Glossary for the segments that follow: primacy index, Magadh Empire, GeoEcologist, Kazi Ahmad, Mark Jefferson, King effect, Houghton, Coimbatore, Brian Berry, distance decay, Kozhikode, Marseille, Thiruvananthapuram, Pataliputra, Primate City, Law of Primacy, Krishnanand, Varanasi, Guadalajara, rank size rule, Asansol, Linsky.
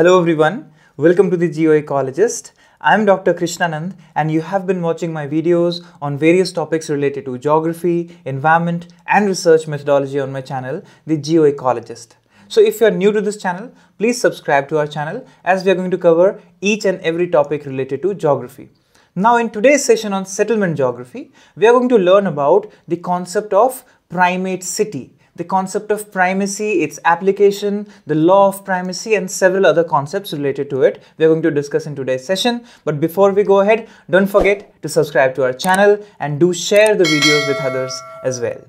Hello everyone, welcome to the GeoEcologist. I'm Dr. Krishnanand and you have been watching my videos on various topics related to geography, environment and research methodology on my channel, the GeoEcologist. So if you are new to this channel, please subscribe to our channel as we are going to cover each and every topic related to geography. Now in today's session on settlement geography, we are going to learn about the concept of primate city. The concept of primacy, its application, the law of primacy and several other concepts related to it we are going to discuss in today's session. But before we go ahead, don't forget to subscribe to our channel and do share the videos with others as well.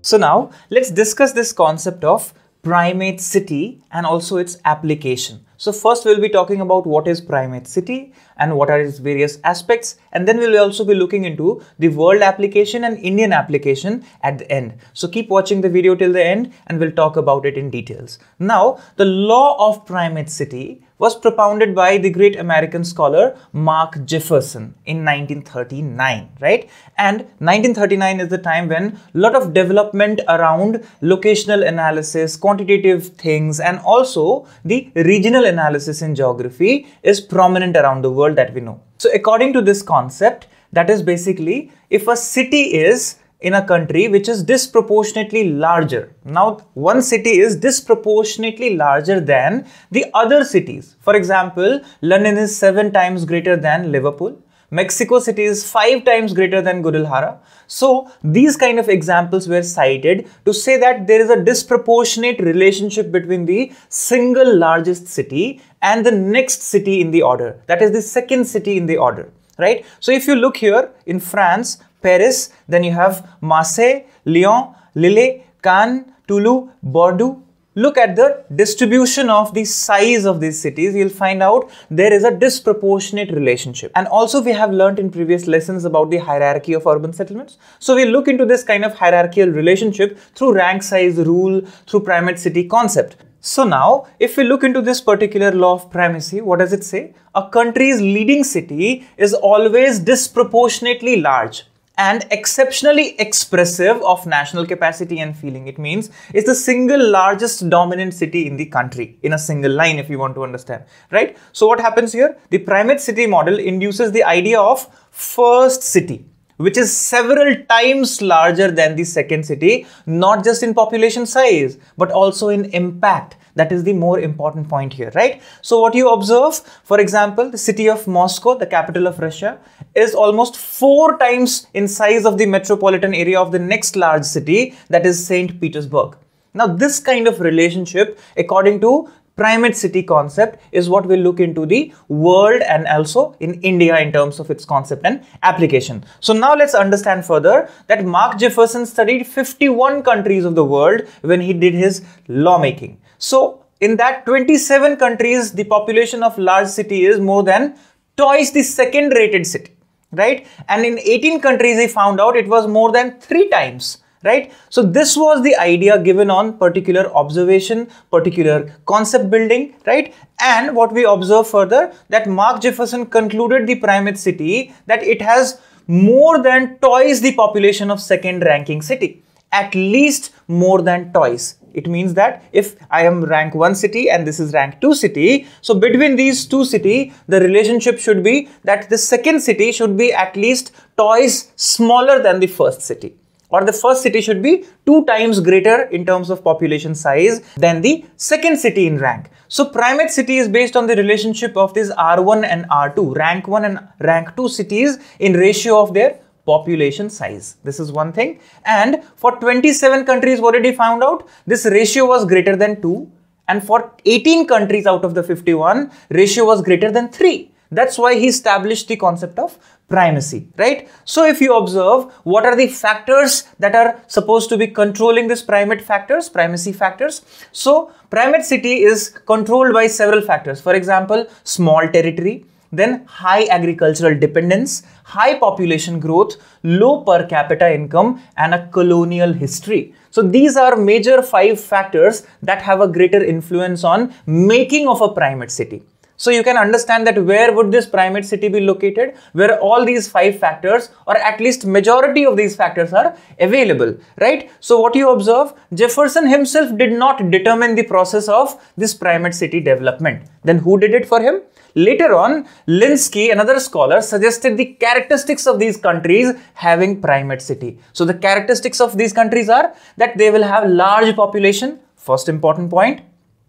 So now let's discuss this concept of primate city and also its application. So first we'll be talking about what is primate city and what are its various aspects, and then we'll also be looking into the world application and Indian application at the end. So keep watching the video till the end and we'll talk about it in details. Now the law of primate city was propounded by the great American scholar Mark Jefferson in 1939, right? And 1939 is the time when a lot of development around locational analysis, quantitative things, and also the regional analysis in geography is prominent around the world that we know. So according to this concept, that is basically if a city is in a country which is disproportionately larger. Now, one city is disproportionately larger than the other cities. For example, London is 7 times greater than Liverpool. Mexico City is 5 times greater than Guadalajara. So these kind of examples were cited to say that there is a disproportionate relationship between the single largest city and the next city in the order. That is the second city in the order, right? So if you look here in France, Paris, then you have Marseille, Lyon, Lille, Cannes, Toulouse, Bordeaux. Look at the distribution of the size of these cities, you'll find out there is a disproportionate relationship. And also we have learnt in previous lessons about the hierarchy of urban settlements. So we look into this kind of hierarchical relationship through rank size rule, through primate city concept. So now, if we look into this particular law of primacy, what does it say? A country's leading city is always disproportionately large and exceptionally expressive of national capacity and feeling. It means it's the single largest dominant city in the country in a single line, if you want to understand, right? So what happens here? The primate city model induces the idea of first city, which is several times larger than the second city, not just in population size, but also in impact. That is the more important point here, right? So what you observe, for example, the city of Moscow, the capital of Russia, is almost 4 times in size of the metropolitan area of the next large city, that is St. Petersburg. Now, this kind of relationship, according to primate city concept, is what we look into the world and also in India in terms of its concept and application. So now let's understand further that Mark Jefferson studied 51 countries of the world when he did his lawmaking. So in that 27 countries, the population of large city is more than twice the second rated city, right? And in 18 countries, he found out it was more than 3 times. Right? So this was the idea given on particular observation, particular concept building, right? And what we observe further, that Mark Jefferson concluded the primate city that it has more than twice the population of second ranking city, at least more than twice. It means that if I am rank 1 city and this is rank 2 city, so between these two cities, the relationship should be that the second city should be at least twice smaller than the first city. Or the first city should be 2 times greater in terms of population size than the second city in rank. So primate city is based on the relationship of these R1 and R2, rank 1 and rank 2 cities in ratio of their population size. This is one thing. And for 27 countries already found out, this ratio was greater than 2. And for 18 countries out of the 51, ratio was greater than 3. That's why he established the concept of primacy, right? So if you observe, what are the factors that are supposed to be controlling this primacy factors? So primate city is controlled by several factors. For example, small territory, then high agricultural dependence, high population growth, low per capita income, and a colonial history. So these are major 5 factors that have a greater influence on making of a primate city. So you can understand that where would this primate city be located, where all these 5 factors or at least majority of these factors are available, right? So what you observe, Jefferson himself did not determine the process of this primate city development. Then who did it for him? Later on, Linsky, another scholar, suggested the characteristics of these countries having primate city. So the characteristics of these countries are that they will have large population, first important point.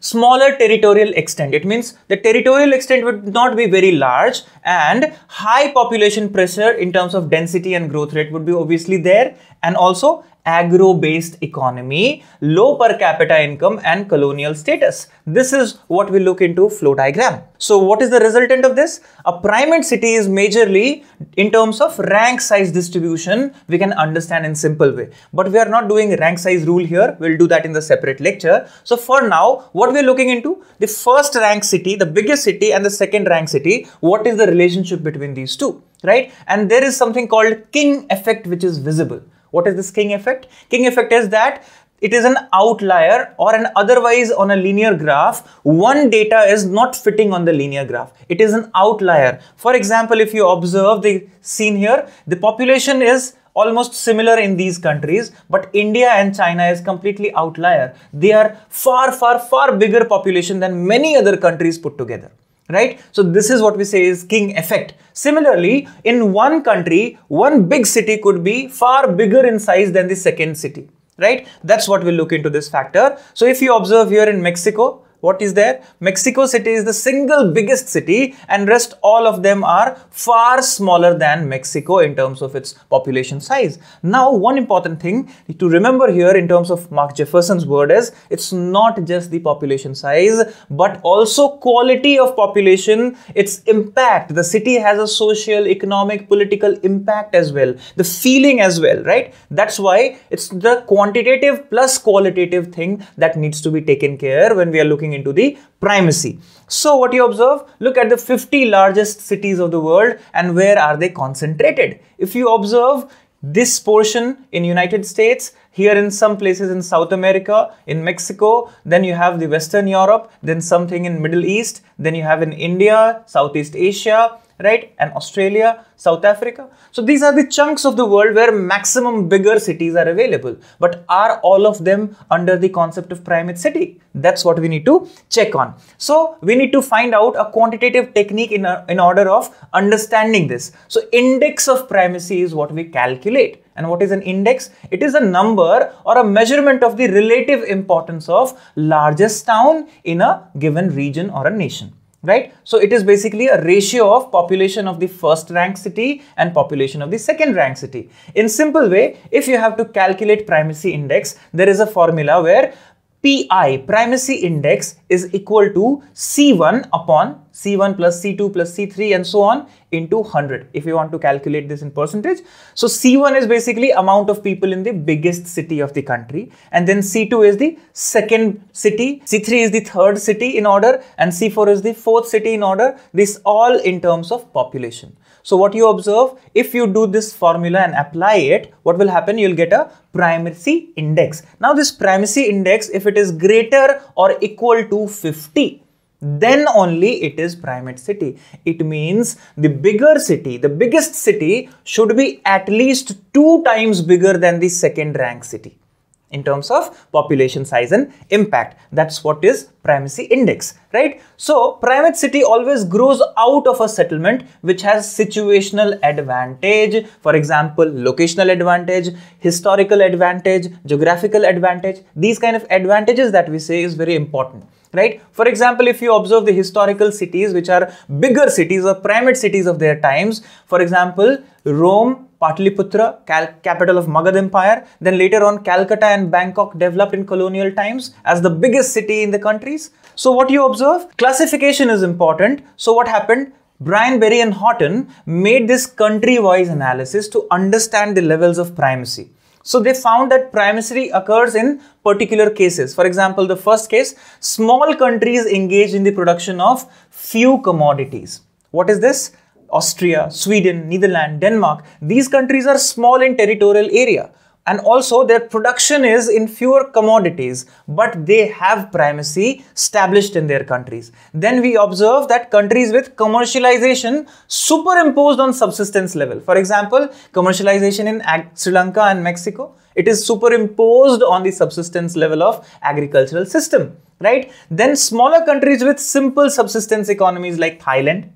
Smaller territorial extent, it means the territorial extent would not be very large, and high population pressure in terms of density and growth rate would be obviously there, and also agro-based economy, low per capita income and colonial status. This is what we look into flow diagram. So what is the resultant of this? A primate city is majorly in terms of rank size distribution, we can understand in simple way. But we are not doing rank size rule here, we'll do that in the separate lecture. So for now, what we're looking into? The first rank city, the biggest city, and the second rank city, what is the relationship between these two, right? And there is something called King effect which is visible. What is this King effect? King effect is that it is an outlier, or an otherwise on a linear graph, one data is not fitting on the linear graph. It is an outlier. For example, if you observe the scene here, the population is almost similar in these countries, but India and China is completely outlier. They are far, far, far bigger population than many other countries put together. Right? So this is what we say is King effect. Similarly, in one country, one big city could be far bigger in size than the second city, right? That's what we'll look into this factor. So if you observe here in Mexico, what is there? Mexico City is the single biggest city, and rest all of them are far smaller than Mexico in terms of its population size. Now, one important thing to remember here in terms of Mark Jefferson's word is, it's not just the population size, but also quality of population, its impact. The city has a social, economic, political impact as well, the feeling as well, right? That's why it's the quantitative plus qualitative thing that needs to be taken care when we are looking into the primacy. So what you observe, look at the 50 largest cities of the world and where are they concentrated. If you observe this portion in United States, here in some places in South America, in Mexico, then you have the Western Europe, then something in Middle East, then you have in India, Southeast Asia, right, and Australia, South Africa. So these are the chunks of the world where maximum bigger cities are available. But are all of them under the concept of primate city? That's what we need to check on. So we need to find out a quantitative technique in order of understanding this. So index of primacy is what we calculate. And what is an index? It is a number or a measurement of the relative importance of largest town in a given region or a nation. Right? So it is basically a ratio of population of the first rank city and population of the second rank city. In simple way, if you have to calculate primacy index, there is a formula where PI, primacy index, is equal to C1 upon C1 plus C2 plus C3 and so on into 100. If you want to calculate this in percentage. So C1 is basically amount of people in the biggest city of the country, and then C2 is the second city, C3 is the third city in order, and C4 is the fourth city in order. This all in terms of population. So what you observe, if you do this formula and apply it, what will happen? You'll get a primacy index. Now this primacy index, if it is greater or equal to 50, then only it is primate city. It means the bigger city, the biggest city, should be at least 2 times bigger than the second rank city in terms of population size and impact. That's what is primacy index, right? So primate city always grows out of a settlement which has situational advantage, for example, locational advantage, historical advantage, geographical advantage. These kind of advantages that we say is very important, right? For example, if you observe the historical cities which are bigger cities or primate cities of their times, for example, Rome, Pataliputra, capital of Magadh Empire, then later on Calcutta and Bangkok developed in colonial times as the biggest city in the countries. So what you observe, classification is important. So what happened? Brian Berry and Houghton made this country-wise analysis to understand the levels of primacy. So they found that primacy occurs in particular cases. For example, the first case, small countries engaged in the production of few commodities. What is this? Austria, Sweden, Netherlands, Denmark. These countries are small in territorial area. And also their production is in fewer commodities, but they have primacy established in their countries. Then we observe that countries with commercialization superimposed on subsistence level. For example, commercialization in Sri Lanka and Mexico, it is superimposed on the subsistence level of agricultural system, right? Then smaller countries with simple subsistence economies like Thailand,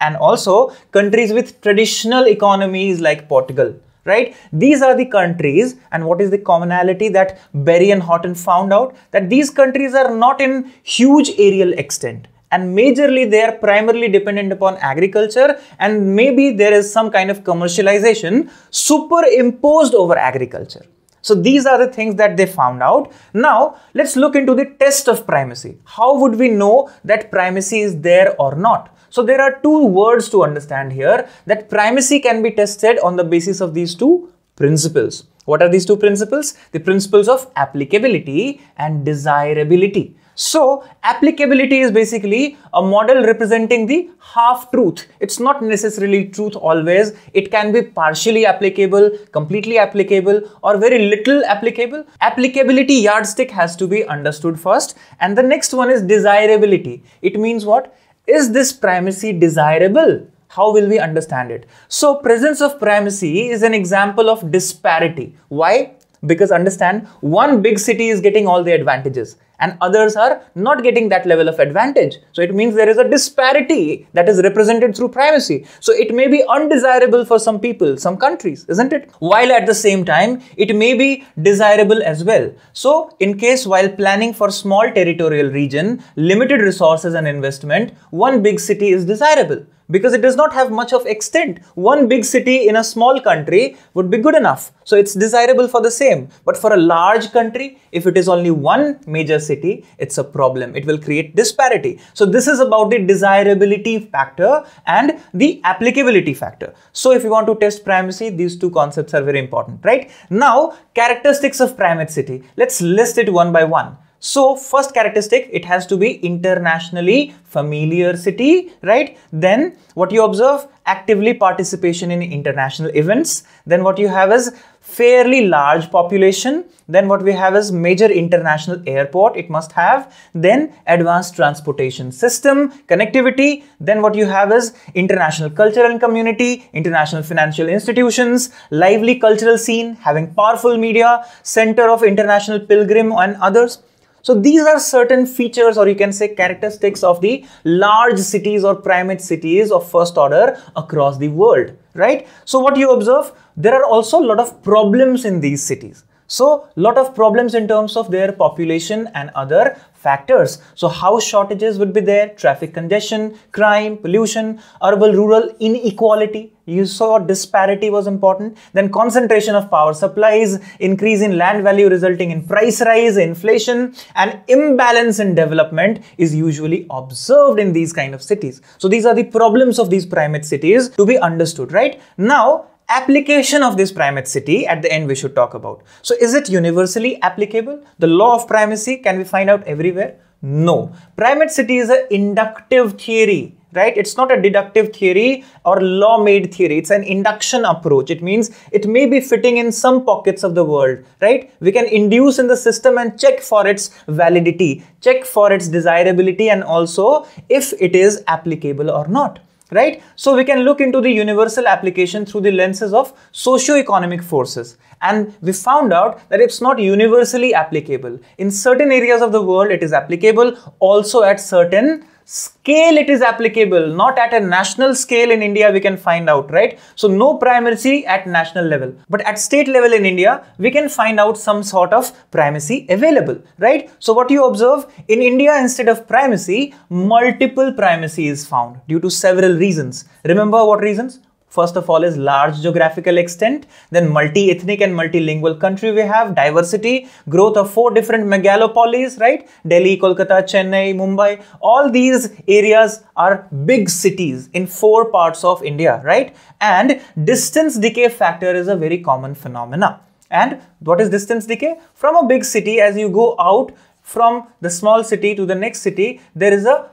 and also countries with traditional economies like Portugal. Right? These are the countries, and what is the commonality that Berry and Houghton found out? That these countries are not in huge aerial extent, and majorly they are primarily dependent upon agriculture, and maybe there is some kind of commercialization superimposed over agriculture. So these are the things that they found out. Now let's look into the test of primacy. How would we know that primacy is there or not? So there are two words to understand here, that primacy can be tested on the basis of these two principles. What are these two principles? The principles of applicability and desirability. So applicability is basically a model representing the half-truth. It's not necessarily truth always. It can be partially applicable, completely applicable, or very little applicable. Applicability yardstick has to be understood first. And the next one is desirability. It means what? Is this primacy desirable? How will we understand it? So presence of primacy is an example of disparity. Why? Because understand, one big city is getting all the advantages and others are not getting that level of advantage. So it means there is a disparity that is represented through primacy. So it may be undesirable for some people, some countries, isn't it? While at the same time, it may be desirable as well. So in case while planning for small territorial region, limited resources and investment, one big city is desirable because it does not have much of extent. One big city in a small country would be good enough. So it's desirable for the same. But for a large country, if it is only one major city, it's a problem. It will create disparity. So this is about the desirability factor and the applicability factor. So if you want to test primacy, these two concepts are very important, right? Now, characteristics of primate city. Let's list it one by one. So first characteristic, it has to be internationally familiar city, right? Then what you observe, actively participation in international events. Then what you have is fairly large population. Then what we have is major international airport, it must have. Then advanced transportation system, connectivity. Then what you have is international culture and community, international financial institutions, lively cultural scene, having powerful media, center of international pilgrim and others. So these are certain features, or you can say characteristics, of the large cities or primate cities of first order across the world, right? So what you observe, there are also a lot of problems in these cities. So a lot of problems in terms of their population and other factors. So house shortages would be there, traffic congestion, crime, pollution, urban-rural inequality. You saw disparity was important. Then concentration of power supplies, increase in land value resulting in price rise, inflation, and imbalance in development is usually observed in these kind of cities. So these are the problems of these primate cities to be understood, right? Now, application of this primate city at the end we should talk about. So is it universally applicable? The law of primacy, can we find out everywhere? No. Primate city is an inductive theory, right? It's not a deductive theory or law-made theory. It's an induction approach. It means it may be fitting in some pockets of the world, right? We can induce in the system and check for its validity, check for its desirability, and also if it is applicable or not. Right? So we can look into the universal application through the lenses of socio-economic forces. And we found out that it's not universally applicable. In certain areas of the world, it is applicable. Also at certain scale, it is applicable. Not at a national scale in India, we can find out, right? So no primacy at national level. But at state level in India, we can find out some sort of primacy available, right? So what you observe, in India, instead of primacy, multiple primacy is found due to several reasons. Remember what reasons? First of all is large geographical extent, then multi-ethnic and multilingual country we have, diversity, growth of 4 different megalopolies, right? Delhi, Kolkata, Chennai, Mumbai, all these areas are big cities in 4 parts of India, right? And distance decay factor is a very common phenomena. And what is distance decay? From a big city, as you go out from the small city to the next city, there is a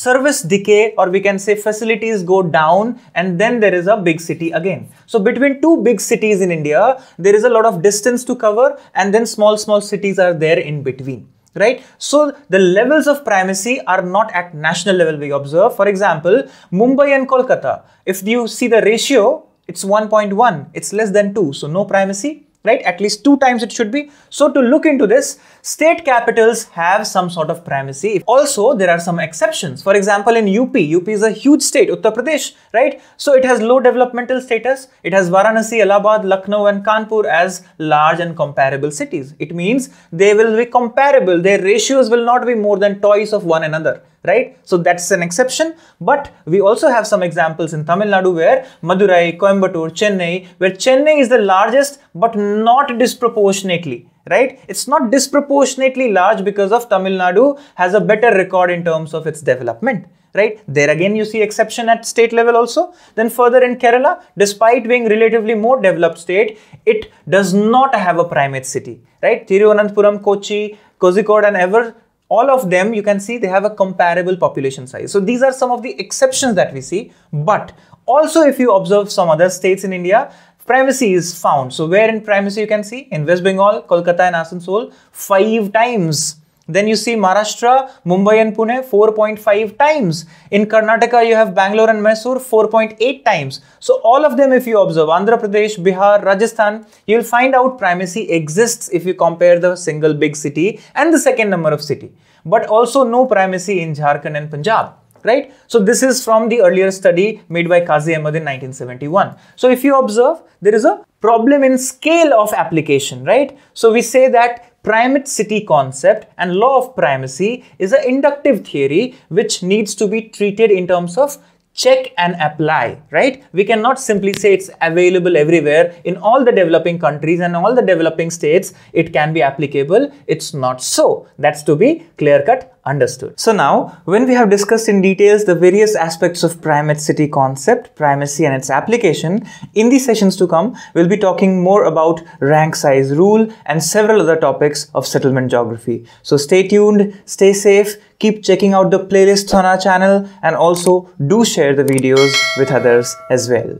service decay, or we can say facilities go down, and then there is a big city again. So between two big cities in India, there is a lot of distance to cover, and then small cities are there in between. Right? So the levels of primacy are not at national level we observe. For example, Mumbai and Kolkata, if you see the ratio, it's 1.1, it's less than 2, so no primacy, right? At least 2 times it should be. So to look into this, state capitals have some sort of primacy. Also, there are some exceptions. For example, in UP is a huge state, Uttar Pradesh, right? So it has low developmental status. It has Varanasi, Allahabad, Lucknow and Kanpur as large and comparable cities. It means they will be comparable. Their ratios will not be more than twice of one another. Right? So that's an exception, but we also have some examples in Tamil Nadu where Madurai, Coimbatore, Chennai, where Chennai is the largest but not disproportionately, right? It's not disproportionately large because of Tamil Nadu has a better record in terms of its development, right? There again you see exception at state level also. Then further in Kerala, despite being relatively more developed state, it does not have a primate city, right? Thiruvananthapuram, Kochi, Kozhikode and ever. All of them, you can see they have a comparable population size. So these are some of the exceptions that we see. But also if you observe some other states in India, primacy is found. So where in primacy you can see? In West Bengal, Kolkata and Asansol, 5 times. Then you see Maharashtra, Mumbai and Pune, 4.5 times. In Karnataka, you have Bangalore and Mysore, 4.8 times. So all of them, if you observe, Andhra Pradesh, Bihar, Rajasthan, you'll find out primacy exists if you compare the single big city and the second number of city. But also no primacy in Jharkhand and Punjab. Right? So this is from the earlier study made by Kazi Ahmad in 1971. So if you observe, there is a problem in scale of application, right? So we say that primate city concept and law of primacy is an inductive theory which needs to be treated in terms of check and apply, right? We cannot simply say it's available everywhere in all the developing countries and all the developing states, it can be applicable. It's not so. That's to be clear-cut understood. So now, when we have discussed in details the various aspects of primate city concept, primacy and its application, in the sessions to come, we'll be talking more about rank size rule and several other topics of settlement geography. So stay tuned, stay safe, keep checking out the playlists on our channel, and also do share the videos with others as well.